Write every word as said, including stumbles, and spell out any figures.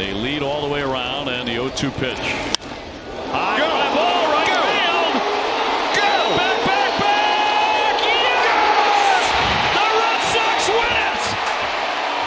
They lead all the way around, and the oh two pitch. High